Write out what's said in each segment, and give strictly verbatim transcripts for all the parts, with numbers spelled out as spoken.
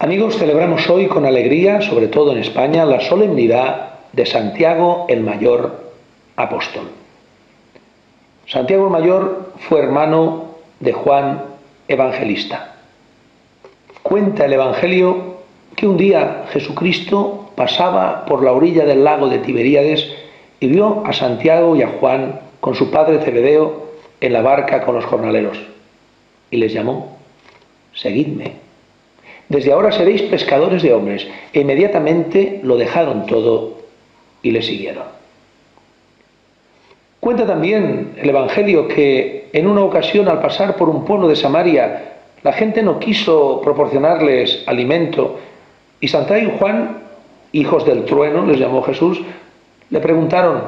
Amigos, celebramos hoy con alegría, sobre todo en España, la solemnidad de Santiago el Mayor, apóstol. Santiago el Mayor fue hermano de Juan Evangelista. Cuenta el Evangelio que un día Jesucristo pasaba por la orilla del lago de Tiberíades y vio a Santiago y a Juan con su padre Cebedeo en la barca con los jornaleros. Y les llamó: «Seguidme. Desde ahora seréis pescadores de hombres». E inmediatamente lo dejaron todo y le siguieron. Cuenta también el Evangelio que en una ocasión, al pasar por un pueblo de Samaria, la gente no quiso proporcionarles alimento, y Santiago y Juan, hijos del trueno, les llamó Jesús, le preguntaron: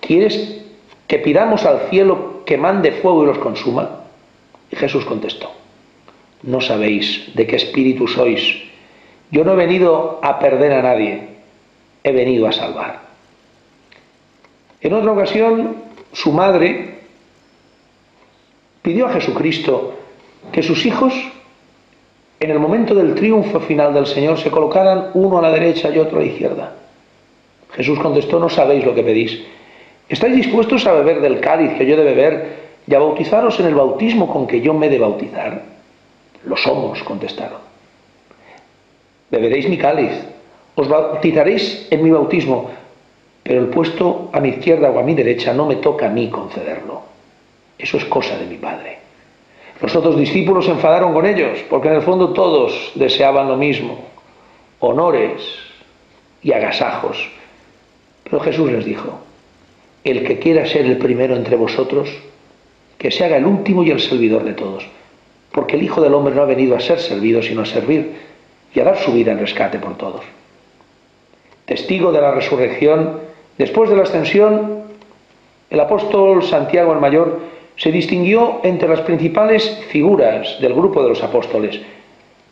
«¿Quieres que pidamos al cielo que mande fuego y los consuma?». Y Jesús contestó: «No sabéis de qué espíritu sois. Yo no he venido a perder a nadie, he venido a salvar». En otra ocasión, su madre pidió a Jesucristo que sus hijos, en el momento del triunfo final del Señor, se colocaran uno a la derecha y otro a la izquierda. Jesús contestó: «No sabéis lo que pedís. ¿Estáis dispuestos a beber del cáliz que yo he de beber y a bautizaros en el bautismo con que yo me he de bautizar?». «Lo somos», contestaron. «Beberéis mi cáliz, os bautizaréis en mi bautismo, pero el puesto a mi izquierda o a mi derecha no me toca a mí concederlo. Eso es cosa de mi Padre». Los otros discípulos se enfadaron con ellos, porque en el fondo todos deseaban lo mismo: honores y agasajos. Pero Jesús les dijo: «El que quiera ser el primero entre vosotros, que se haga el último y el servidor de todos. Porque el Hijo del Hombre no ha venido a ser servido, sino a servir y a dar su vida en rescate por todos». Testigo de la resurrección, después de la ascensión, el apóstol Santiago el Mayor se distinguió entre las principales figuras del grupo de los apóstoles.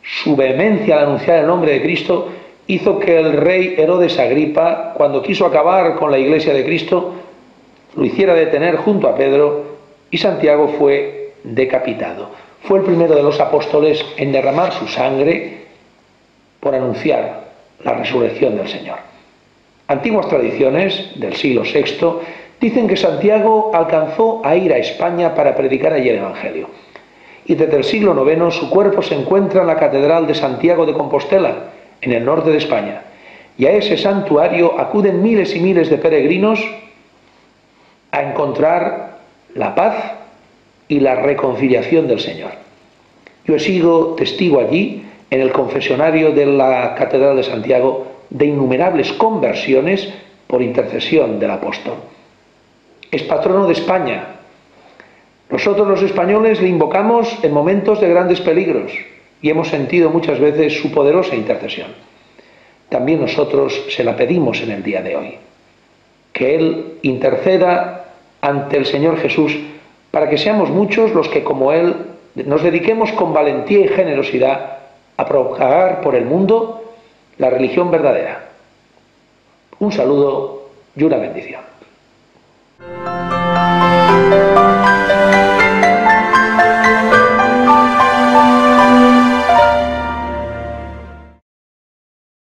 Su vehemencia al anunciar el nombre de Cristo hizo que el rey Herodes Agripa, cuando quiso acabar con la Iglesia de Cristo, lo hiciera detener junto a Pedro, y Santiago fue decapitado. Fue el primero de los apóstoles en derramar su sangre por anunciar la resurrección del Señor. Antiguas tradiciones del siglo sexto dicen que Santiago alcanzó a ir a España para predicar allí el Evangelio. Y desde el siglo noveno su cuerpo se encuentra en la Catedral de Santiago de Compostela, en el norte de España. Y a ese santuario acuden miles y miles de peregrinos a encontrar la paz y la reconciliación del Señor. Yo he sido testigo allí, en el confesionario de la Catedral de Santiago, de innumerables conversiones por intercesión del apóstol. Es patrono de España. Nosotros los españoles le invocamos en momentos de grandes peligros y hemos sentido muchas veces su poderosa intercesión. También nosotros se la pedimos en el día de hoy, que Él interceda ante el Señor Jesús, para que seamos muchos los que, como Él, nos dediquemos con valentía y generosidad a propagar por el mundo la religión verdadera. Un saludo y una bendición.